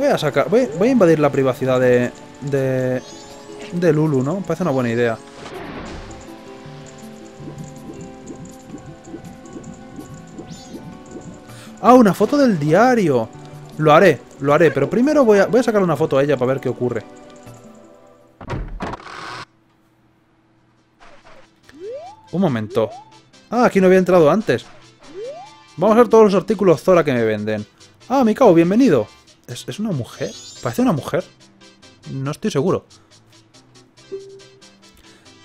Voy a sacar... Voy a invadir la privacidad de Lulu, ¿no? Parece una buena idea. ¡Ah, una foto del diario! Lo haré, pero primero voy a sacar una foto a ella para ver qué ocurre. Un momento. Ah, aquí no había entrado antes. Vamos a ver todos los artículos Zora que me venden. Ah, Mikau, bienvenido. ¿Es una mujer? ¿Parece una mujer? No estoy seguro.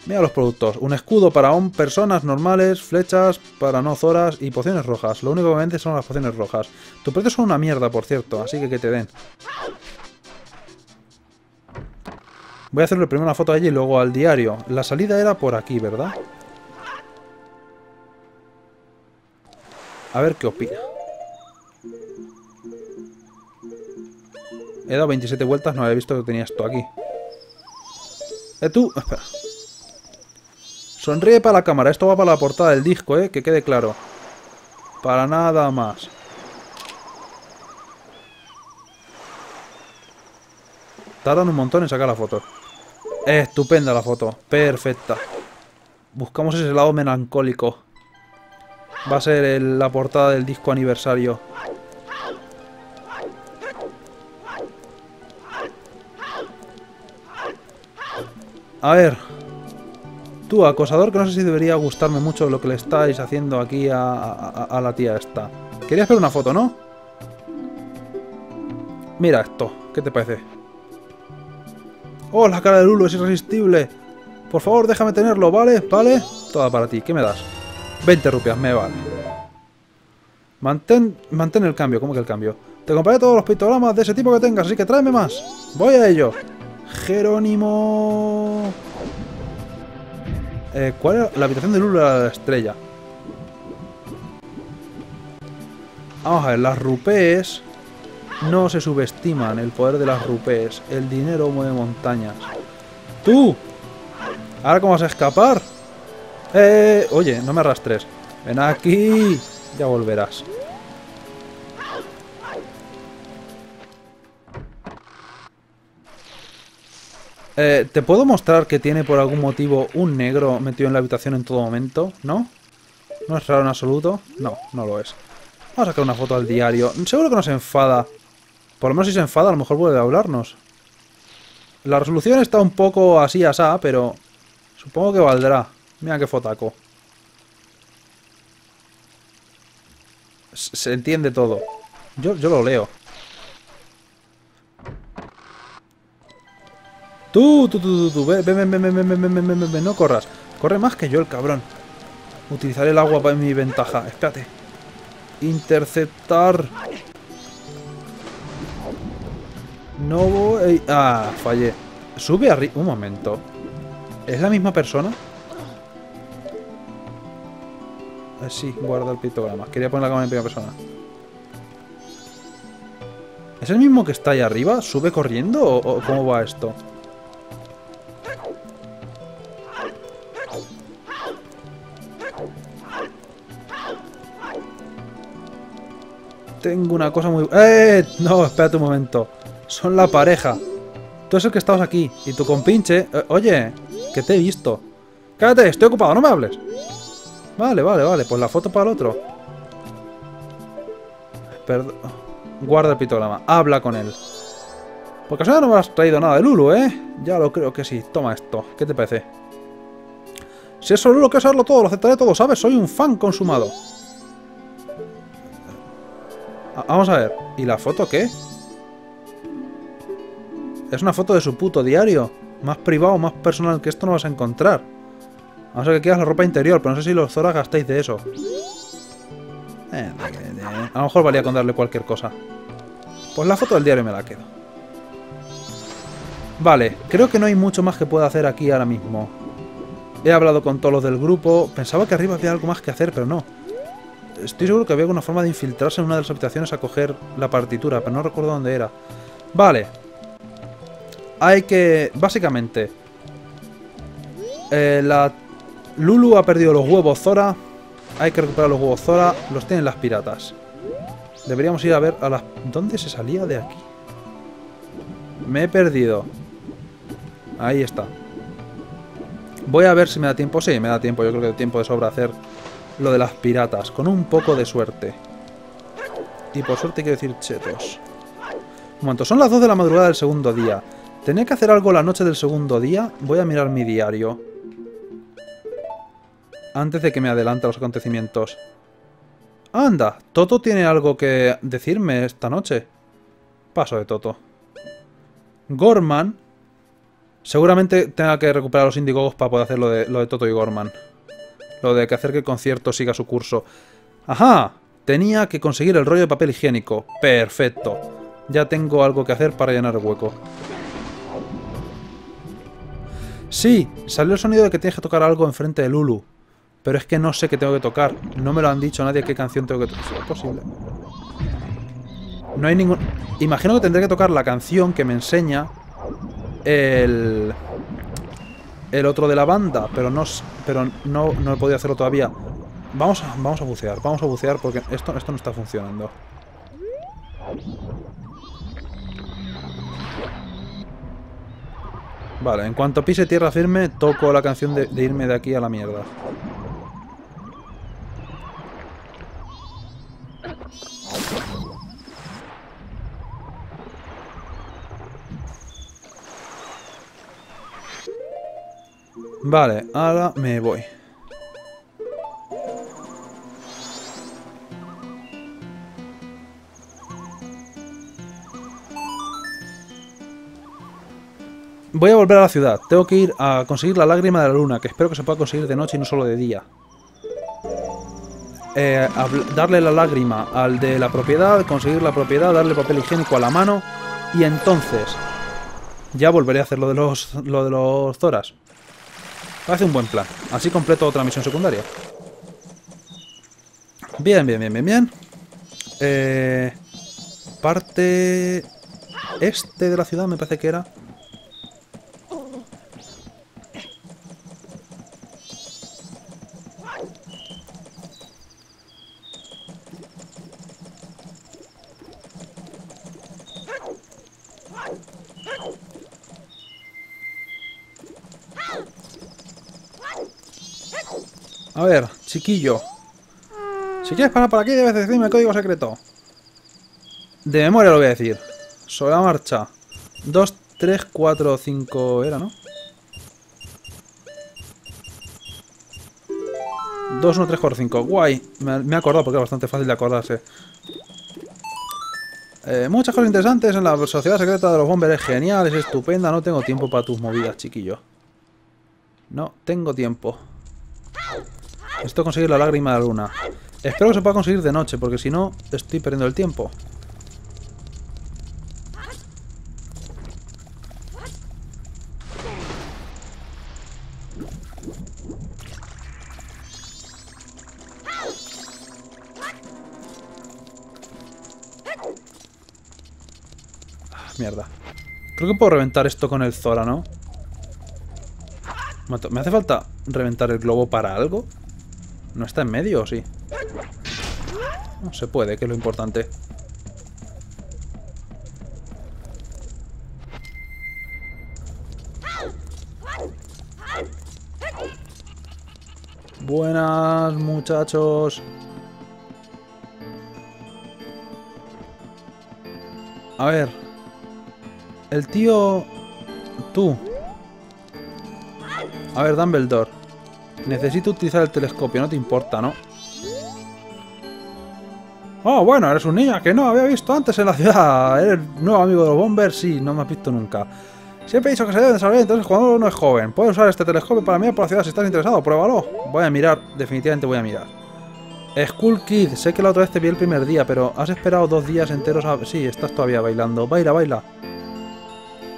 Mira los productos. Un escudo para personas normales, flechas para no Zoras y pociones rojas. Lo único que venden son las pociones rojas. Tus precios son una mierda, por cierto, así que te den. Voy a hacerle primero una foto a ella y luego al diario. La salida era por aquí, ¿verdad? A ver qué opina. He dado 27 vueltas, no había visto que tenía esto aquí. Tú... Espera. Sonríe para la cámara. Esto va para la portada del disco, que quede claro. Para nada más. Tardan un montón en sacar la foto. Estupenda la foto. Perfecta. Buscamos ese lado melancólico. Va a ser la portada del disco aniversario. A ver... Tú, acosador, que no sé si debería gustarme mucho lo que le estáis haciendo aquí a la tía esta. Querías ver una foto, ¿no? Mira esto, ¿qué te parece? ¡Oh, la cara de Lulu es irresistible! Por favor, déjame tenerlo, ¿vale? ¿Vale? Toda para ti, ¿qué me das? 20 rupias, me vale. Mantén el cambio, ¿cómo que el cambio? Te compraré todos los pictogramas de ese tipo que tengas, así que tráeme más. Voy a ello. Jerónimo... ¿Cuál era? La habitación de Lulu era la estrella. Vamos a ver, las rupés no se subestiman, el poder de las rupés. El dinero mueve montañas. ¡Tú! ¿Ahora cómo vas a escapar? Oye, no me arrastres. Ven aquí. Ya volverás. ¿Te puedo mostrar que tiene por algún motivo un negro metido en la habitación en todo momento? ¿No? ¿No es raro en absoluto? No, no lo es. Vamos a sacar una foto al diario. Seguro que no se enfada. Por lo menos si se enfada, a lo mejor vuelve a hablarnos. La resolución está un poco así asá, pero... Supongo que valdrá. Mira qué fotaco. Se entiende todo. Yo lo leo. Tú, ven, no corras. Corre más que yo, el cabrón. Utilizaré el agua para mi ventaja. Espérate. Interceptar. No voy... Ah, fallé. Sube arriba... Un momento. ¿Es la misma persona? Sí, guarda el pictograma. Quería poner la cámara en primera persona. ¿Es el mismo que está ahí arriba? ¿Sube corriendo o cómo va esto? Tengo una cosa muy... No, espérate un momento. Son la pareja. Tú es el que estabas aquí. Y tu compinche... oye, que te he visto. Cállate, estoy ocupado, no me hables. Vale. Pues la foto para el otro. Perdón. Guarda el pictograma. Habla con él. Porque ahora no me has traído nada de Lulu, Ya lo creo que sí. Toma esto. ¿Qué te parece? Si es solo Lulu, quiero saberlo todo. Lo aceptaré todo, ¿sabes? Soy un fan consumado. Vamos a ver, ¿y la foto qué? Es una foto de su puto diario. Más privado, más personal que esto no vas a encontrar. A no ser que quieras la ropa interior, pero no sé si los Zoras gastáis de eso. A lo mejor valía con darle cualquier cosa. Pues la foto del diario me la quedo. Vale, creo que no hay mucho más que pueda hacer aquí ahora mismo. He hablado con todos los del grupo. Pensaba que arriba había algo más que hacer, pero no. Estoy seguro que había alguna forma de infiltrarse en una de las habitaciones a coger la partitura, pero no recuerdo dónde era. Vale. Hay que... Básicamente... Lulu ha perdido los huevos Zora. Hay que recuperar los huevos Zora. Los tienen las piratas. Deberíamos ir a ver a las... ¿Dónde se salía de aquí? Me he perdido. Ahí está. Voy a ver si me da tiempo. Sí, me da tiempo. Yo creo que da tiempo de sobra hacer lo de las piratas. Con un poco de suerte. Y por suerte quiero decir chetos. Un momento. Son las 2 de la madrugada del segundo día. Tenía que hacer algo la noche del segundo día. Voy a mirar mi diario. Antes de que me adelante a los acontecimientos. Anda, Toto tiene algo que decirme esta noche. Paso de Toto. Gorman. Seguramente tenga que recuperar los Indigogos para poder hacer lo de Toto y Gorman. Lo de que hacer que el concierto siga su curso. ¡Ajá! Tenía que conseguir el rollo de papel higiénico. ¡Perfecto! Ya tengo algo que hacer para llenar el hueco. ¡Sí! Salió el sonido de que tienes que tocar algo enfrente de Lulu. Pero es que no sé qué tengo que tocar. No me lo han dicho nadie qué canción tengo que tocar. ¿Es posible? No hay ningún... Imagino que tendré que tocar la canción que me enseña... El otro de la banda, pero no he podido hacerlo todavía. Vamos a bucear, porque esto no está funcionando. Vale, en cuanto pise tierra firme, toco la canción de irme de aquí a la mierda. Vale, ahora me voy. Voy a volver a la ciudad. Tengo que ir a conseguir la lágrima de la luna, que espero que se pueda conseguir de noche y no solo de día. Darle la lágrima al de la propiedad, conseguir la propiedad, darle papel higiénico a la mano y entonces ya volveré a hacer lo de los Zoras. Parece un buen plan. Así completo otra misión secundaria. Bien. Parte... este de la ciudad me parece que era. A ver, chiquillo. Si quieres pasar por aquí, debes decirme el código secreto. De memoria lo voy a decir. Sobre la marcha. 2, 3, 4, 5 era, ¿no? 2, 1, 3, 4, 5. Guay. Me he acordado porque es bastante fácil de acordarse. Muchas cosas interesantes en la sociedad secreta de los bomberos. Genial, es estupenda. No tengo tiempo para tus movidas, chiquillo. No tengo tiempo. Esto conseguir la lágrima de la luna. Espero que se pueda conseguir de noche, porque si no, estoy perdiendo el tiempo. Ah, mierda. Creo que puedo reventar esto con el Zora, ¿no? ¿Me hace falta reventar el globo para algo? ¿No está en medio o sí? No se puede, que es lo importante. Buenas, muchachos. A ver. El tío... Tú. A ver, Dumbledore. Necesito utilizar el telescopio, no te importa, ¿no? Oh, bueno, eres un niño que no había visto antes en la ciudad. Eres nuevo amigo de los Bombers, sí, no me has visto nunca. Siempre he dicho que se debe desarrollar, entonces cuando uno es joven. Puedes usar este telescopio para mirar por la ciudad si estás interesado, pruébalo. Voy a mirar, definitivamente voy a mirar. Skull Kid, sé que la otra vez te vi el primer día, pero has esperado 2 días enteros a... Sí, estás todavía bailando. Baila, baila.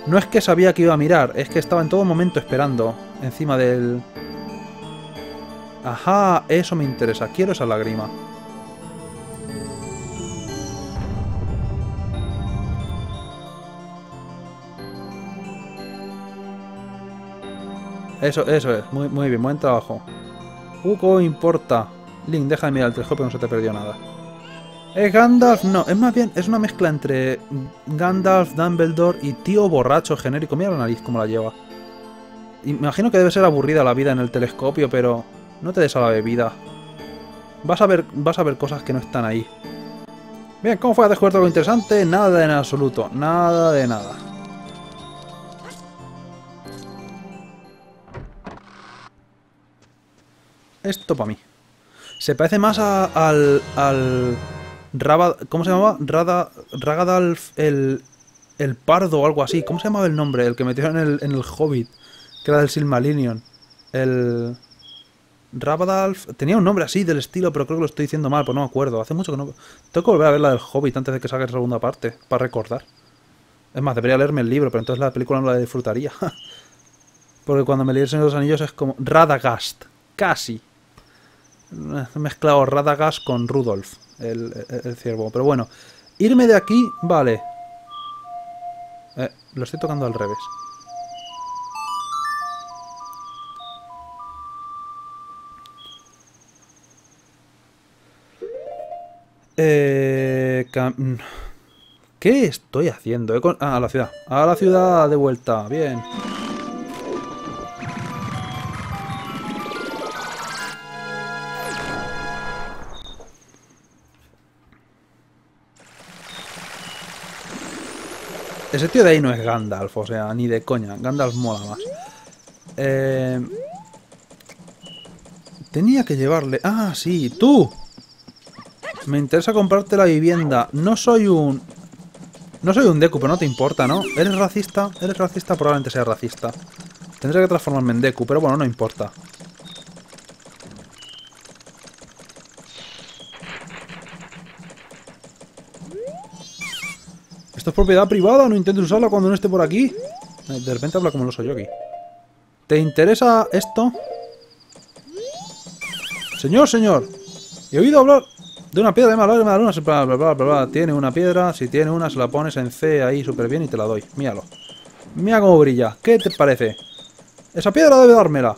No es que sabía que iba a mirar, es que estaba en todo momento esperando encima del... Ajá, eso me interesa. Quiero esa lágrima. Eso es. Muy bien, buen trabajo. Poco importa. Link, deja de mirar el telescopio, no se te perdió nada. Es Gandalf, no, es más bien, es una mezcla entre Gandalf, Dumbledore y tío borracho genérico. Mira la nariz cómo la lleva. Imagino que debe ser aburrida la vida en el telescopio, pero no te des a la bebida. Vas a ver cosas que no están ahí. Bien, ¿cómo fue a descubierto algo interesante? Nada en absoluto, nada de nada. Esto para mí. Se parece más ¿cómo se llamaba? Radagast el pardo o algo así. ¿Cómo se llamaba el nombre? El que metieron en el Hobbit, que era del Silmarillion. El... Radagast tenía un nombre así del estilo, pero creo que lo estoy diciendo mal, pues no me acuerdo. Hace mucho que no... Tengo que volver a ver la del Hobbit antes de que salga la segunda parte, para recordar. Es más, debería leerme el libro, pero entonces la película no la disfrutaría. Porque cuando me leí El Señor de los Anillos es como... Radagast. Casi. He mezclado Radagast con Rudolph, el ciervo. Pero bueno, irme de aquí, vale. Lo estoy tocando al revés. ¿Qué estoy haciendo? Ah, a la ciudad de vuelta, bien. Ese tío de ahí no es Gandalf, o sea, ni de coña. Gandalf mola más. Tenía que llevarle... ¡Ah, sí! ¡Tú! Me interesa comprarte la vivienda. No soy un Deku, pero no te importa, ¿no? ¿Eres racista? Probablemente sea racista. Tendré que transformarme en Deku, pero bueno, no importa. ¿Esto es propiedad privada? ¿No intentes usarla cuando no esté por aquí? De repente habla como el oso yogi. ¿Te interesa esto? Señor. He oído hablar de una piedra de mala luna. Bla, bla, bla, bla. Tiene una piedra. Si tiene una, se la pones en C ahí súper bien y te la doy. Míralo. Mira cómo brilla. ¿Qué te parece? Esa piedra debe dármela.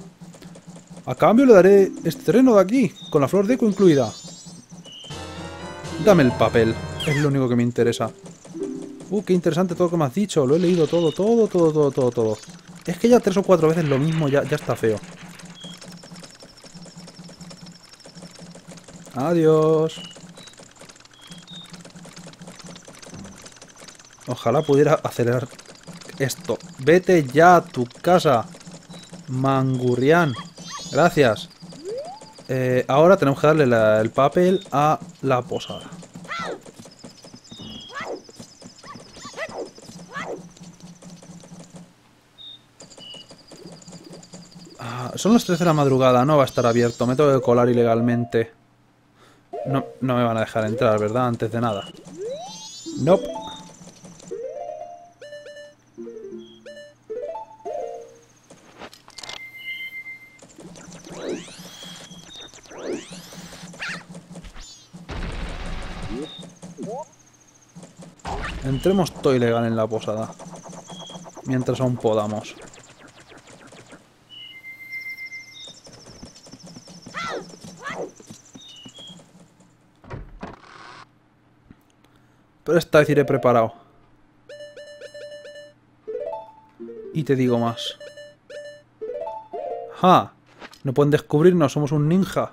A cambio le daré este terreno de aquí, con la flor de Deku incluida. Dame el papel. Es lo único que me interesa. Qué interesante todo lo que me has dicho. Lo he leído todo. Es que ya 3 o 4 veces lo mismo ya está feo. Adiós. Ojalá pudiera acelerar esto. Vete ya a tu casa, Mangurrián. Gracias. Ahora tenemos que darle el papel a la posada. Son las 3 de la madrugada, no va a estar abierto. Me tengo que colar ilegalmente. No me van a dejar entrar, ¿verdad? Antes de nada. Nope. Entremos todo ilegal en la posada. Mientras aún podamos. Pero esta vez iré preparado. Y te digo más. ¡Ja! No pueden descubrirnos, somos un ninja.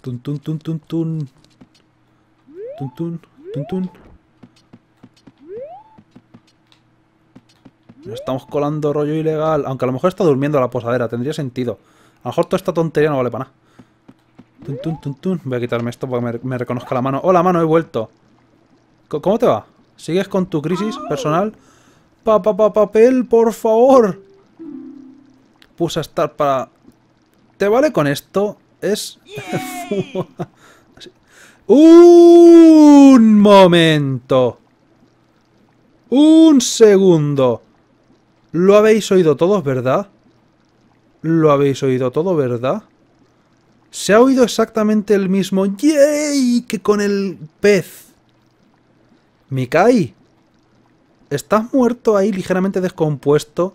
Tun tun tun tun tun. Tun tun tun tun. Nos estamos colando rollo ilegal. Aunque a lo mejor está durmiendo la posadera, tendría sentido. A lo mejor toda esta tontería no vale para nada. Tun tun tun tun. Voy a quitarme esto para que me reconozca la mano. ¡Hola, mano! He vuelto. ¿Cómo te va? ¿Sigues con tu crisis personal? Papel, por favor. Puse a estar para... ¿Te vale con esto? Es... ¡Un momento! ¡Un segundo! ¿Lo habéis oído todos, verdad? Se ha oído exactamente el mismo ¡yay! Que con el pez. Mikau, estás muerto ahí ligeramente descompuesto.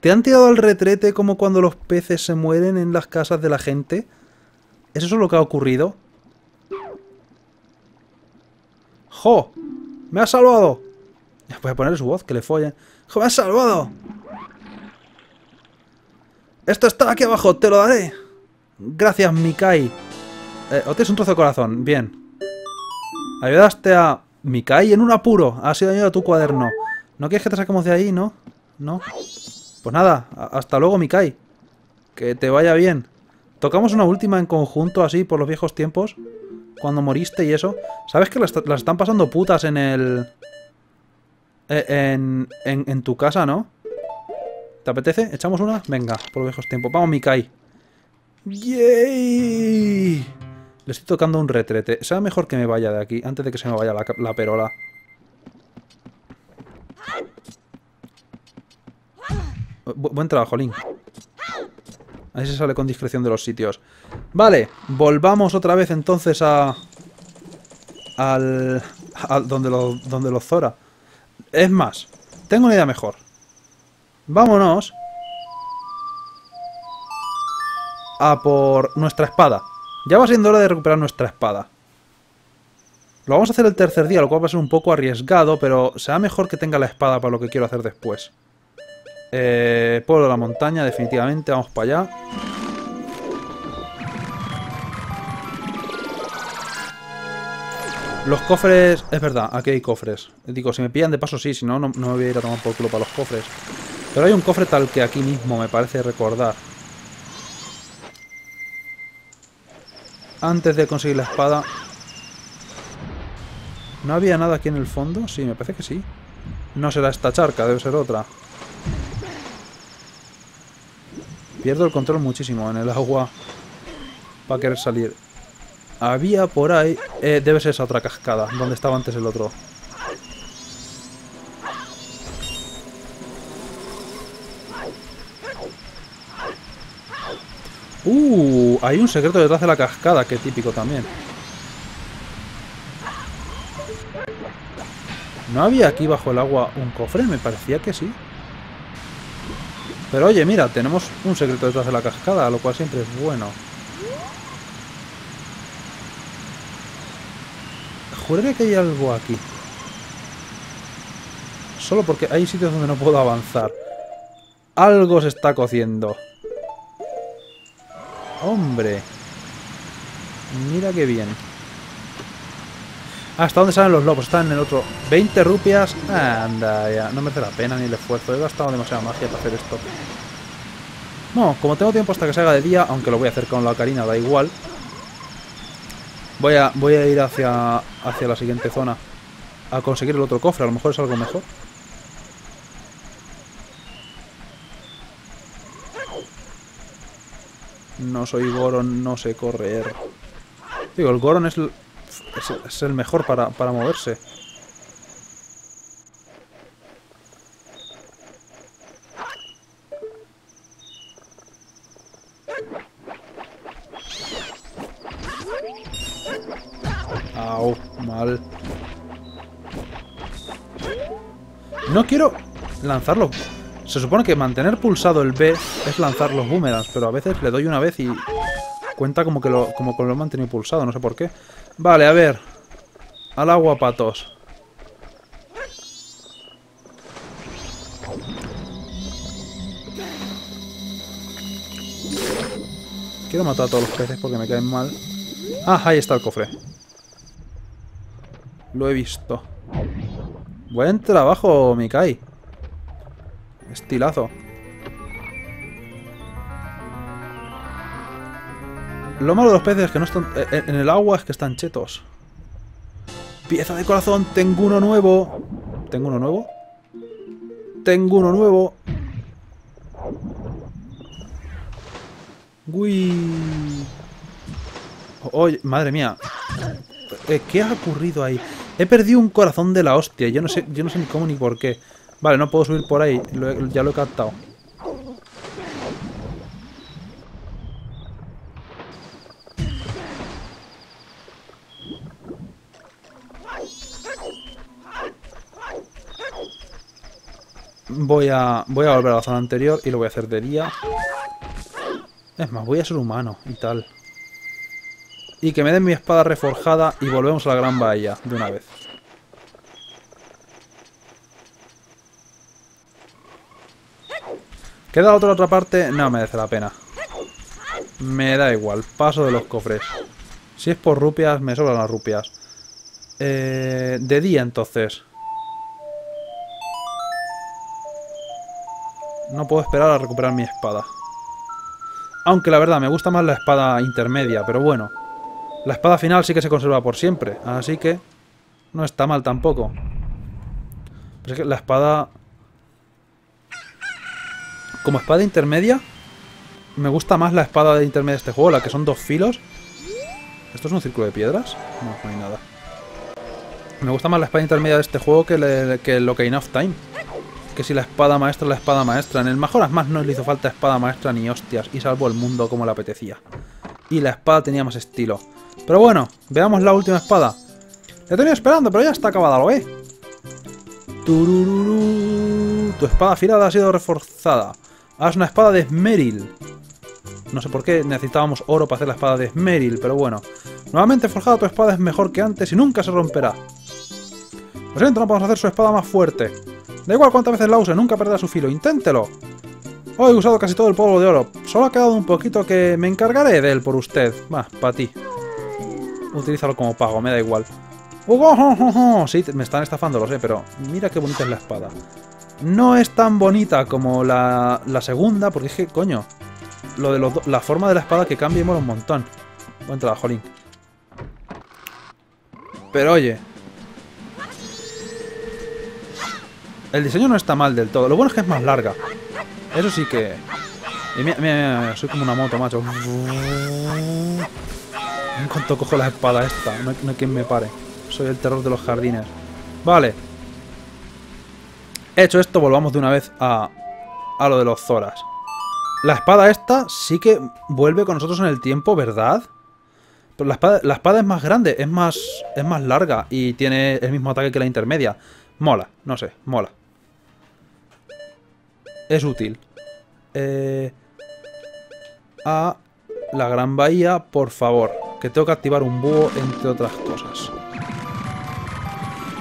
¿Te han tirado al retrete como cuando los peces se mueren en las casas de la gente? ¿Es eso lo que ha ocurrido? ¡Jo! ¡Me has salvado! Voy a poner su voz, que le follen. ¡Jo, me has salvado! ¡Esto está aquí abajo! ¡Te lo daré! Gracias, Mikau. Obtienes un trozo de corazón. Bien. Ayudaste a Mikau en un apuro. Ha sido daño a tu cuaderno. ¿No quieres que te saquemos de ahí, no? No. Pues nada. Hasta luego, Mikau. Que te vaya bien. Tocamos una última en conjunto, así, por los viejos tiempos. Cuando moriste y eso. ¿Sabes que las están pasando putas en el... En tu casa, ¿no? ¿Te apetece? ¿Echamos una? Venga, por los viejos tiempos. Vamos, Mikau. ¡Yay! Le estoy tocando un retrete. Será mejor que me vaya de aquí, antes de que se me vaya la perola. Buen trabajo, Link. Ahí se sale con discreción de los sitios. Vale, volvamos otra vez entonces a... donde los Zora. Es más, tengo una idea mejor. Vámonos a por nuestra espada. Ya va siendo hora de recuperar nuestra espada. Lo vamos a hacer el tercer día, lo cual va a ser un poco arriesgado, pero será mejor que tenga la espada para lo que quiero hacer después. Pueblo de la montaña, definitivamente. Vamos para allá. Los cofres... Es verdad, aquí hay cofres. Digo, si me pillan de paso sí, si no, no me voy a ir a tomar por culo para los cofres. Pero hay un cofre tal que aquí mismo, me parece recordar. Antes de conseguir la espada... ¿No había nada aquí en el fondo? Sí, me parece que sí. No será esta charca, debe ser otra. Pierdo el control muchísimo en el agua para querer salir. Había por ahí... debe ser esa otra cascada, donde estaba antes el otro. Hay un secreto detrás de la cascada, que típico también. ¿No había aquí bajo el agua un cofre? Me parecía que sí. Pero oye, mira, tenemos un secreto detrás de la cascada, lo cual siempre es bueno. Juraría que hay algo aquí. Solo porque hay sitios donde no puedo avanzar. Algo se está cociendo. ¡Hombre! Mira qué bien. ¿Hasta dónde salen los lobos? Están en el otro. 20 rupias. Anda, ya. No merece la pena ni el esfuerzo. He gastado demasiada magia para hacer esto. No, como tengo tiempo hasta que se haga de día, aunque lo voy a hacer con la ocarina, da igual. Voy a ir hacia la siguiente zona a conseguir el otro cofre. A lo mejor es algo mejor. No soy Goron, no sé correr. Digo, el Goron es el mejor para moverse. Au, mal. No quiero lanzarlo. Se supone que mantener pulsado el B es lanzar los boomerangs, pero a veces le doy una vez y cuenta como que lo he mantenido pulsado, no sé por qué. Vale, a ver. Al agua, patos. Quiero matar a todos los peces porque me caen mal. Ah, ahí está el cofre. Lo he visto. Buen trabajo, Mikau. Estilazo. Lo malo de los peces es que no están... En el agua es que están chetos. Pieza de corazón. Tengo uno nuevo. ¿Tengo uno nuevo? Tengo uno nuevo. Uy. Oye, madre mía. ¿Qué ha ocurrido ahí? He perdido un corazón de la hostia. Yo no sé ni cómo ni por qué. Vale, no puedo subir por ahí. Ya lo he captado. Voy a volver a la zona anterior y lo voy a hacer de día. Es más, voy a ser humano y tal. Y que me den mi espada reforjada y volvemos a la gran bahía de una vez. ¿Queda otro a otra parte? No merece la pena. Me da igual. Paso de los cofres. Si es por rupias, me sobran las rupias. De día, entonces. No puedo esperar a recuperar mi espada. Aunque la verdad, me gusta más la espada intermedia, pero bueno. La espada final sí que se conserva por siempre, así que no está mal tampoco. Pero es que la espada... Como espada intermedia, me gusta más la espada de intermedia de este juego, la que son 2 filos. ¿Esto es un círculo de piedras? No, no hay nada. Me gusta más la espada intermedia de este juego que lo que Enough Time. Que si la espada maestra, la espada maestra. En el Majora's Mask no le hizo falta espada maestra ni hostias y salvó el mundo como le apetecía. Y la espada tenía más estilo. Pero bueno, veamos la última espada. La he tenido esperando, pero ya está acabada, ¿lo ve? Turururu. Tu espada afilada ha sido reforzada. Haz una espada de esmeril. No sé por qué necesitábamos oro para hacer la espada de esmeril, pero bueno. Nuevamente forjada, tu espada es mejor que antes y nunca se romperá. Lo siento, no podemos hacer su espada más fuerte. Da igual cuántas veces la use, nunca perderá su filo. ¡Inténtelo! Hoy he usado casi todo el polvo de oro. Solo ha quedado un poquito que me encargaré de él por usted. Va, para ti. Utilízalo como pago, me da igual. Sí, me están estafando, lo sé, pero mira qué bonita es la espada. No es tan bonita como la segunda, porque es que, coño... Lo de la forma de la espada que cambia y mola un montón. Buen trabajo, Link. Pero oye... El diseño no está mal del todo. Lo bueno es que es más larga. Eso sí que... Y mira, mira, soy como una moto, macho. En cuanto cojo la espada esta. No hay quien me pare. Soy el terror de los jardines. Vale. Hecho esto, volvamos de una vez a lo de los Zoras. La espada esta sí que vuelve con nosotros en el tiempo, ¿verdad? Pero la espada es más grande, es más larga y tiene el mismo ataque que la intermedia. Mola, no sé, mola. Es útil. A la Gran Bahía, por favor. Que tengo que activar un búho, entre otras cosas.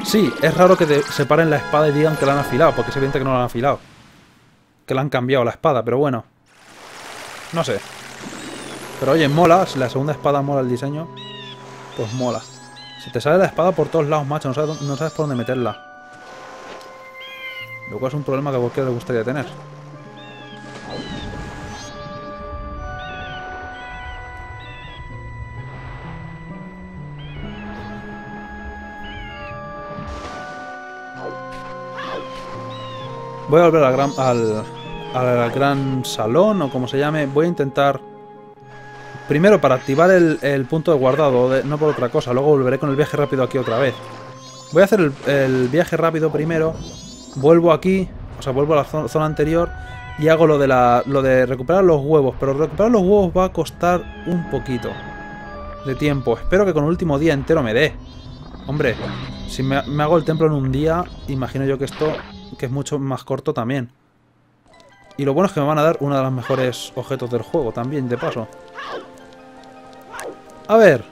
Sí, es raro que separen la espada y digan que la han afilado, porque es evidente que no la han afilado. Que la han cambiado la espada, pero bueno. No sé. Pero oye, mola. Si la segunda espada mola el diseño, pues mola. Si te sale la espada por todos lados, macho, no sabes por dónde meterla. Lo cual es un problema que a cualquiera le gustaría tener. Voy a volver al gran salón, o como se llame. Voy a intentar... Primero para activar el punto de guardado, no por otra cosa. Luego volveré con el viaje rápido aquí otra vez. Voy a hacer el viaje rápido primero. Vuelvo aquí, o sea, vuelvo a la zona anterior. Y hago lo de recuperar los huevos. Pero recuperar los huevos va a costar un poquito de tiempo. Espero que con el último día entero me dé. Hombre, si me hago el templo en un día, imagino yo que esto... Que es mucho más corto también. Y lo bueno es que me van a dar uno de los mejores objetos del juego también, de paso. A ver.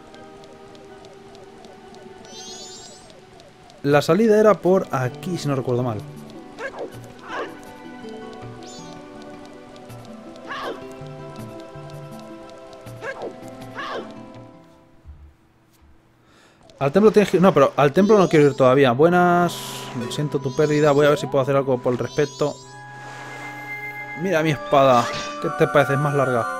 La salida era por aquí, si no recuerdo mal. Al templo tienes que... No, pero al templo no quiero ir todavía. Buenas... Siento tu pérdida, voy a ver si puedo hacer algo por el respecto. Mira mi espada, ¿qué te parece? Es más larga.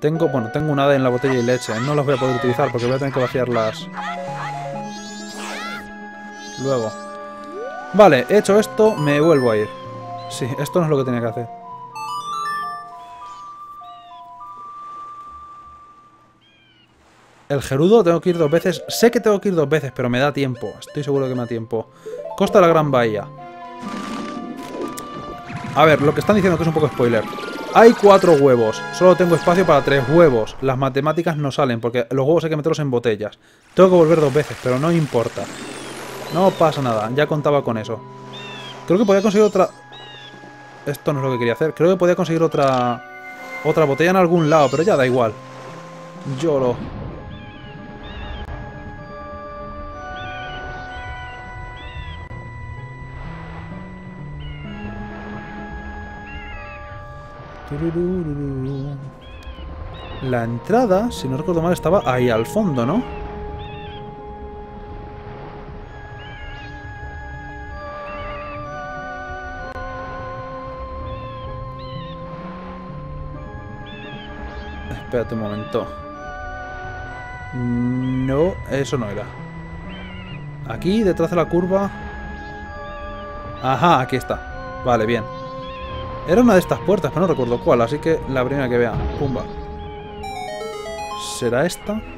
Tengo un ave en la botella y leche. No las voy a poder utilizar porque voy a tener que vaciarlas luego. Vale, hecho esto, me vuelvo a ir. Sí, esto no es lo que tenía que hacer. El Gerudo tengo que ir 2 veces. Sé que tengo que ir 2 veces, pero me da tiempo. Estoy seguro que me da tiempo. Costa de la Gran Bahía. A ver, lo que están diciendo que es un poco spoiler. Hay 4 huevos. Solo tengo espacio para 3 huevos. Las matemáticas no salen, porque los huevos hay que meterlos en botellas. Tengo que volver 2 veces, pero no importa. No pasa nada, ya contaba con eso. Creo que podía conseguir otra... Esto no es lo que quería hacer. Creo que podía conseguir otra botella en algún lado, pero ya da igual. Lloro. La entrada, si no recuerdo mal, estaba ahí al fondo, ¿no? Espérate un momento. No, eso no era. Aquí, detrás de la curva. Ajá, aquí está. Vale, bien. Era una de estas puertas, pero no recuerdo cuál, así que la primera que vea. Pumba. ¿Será esta?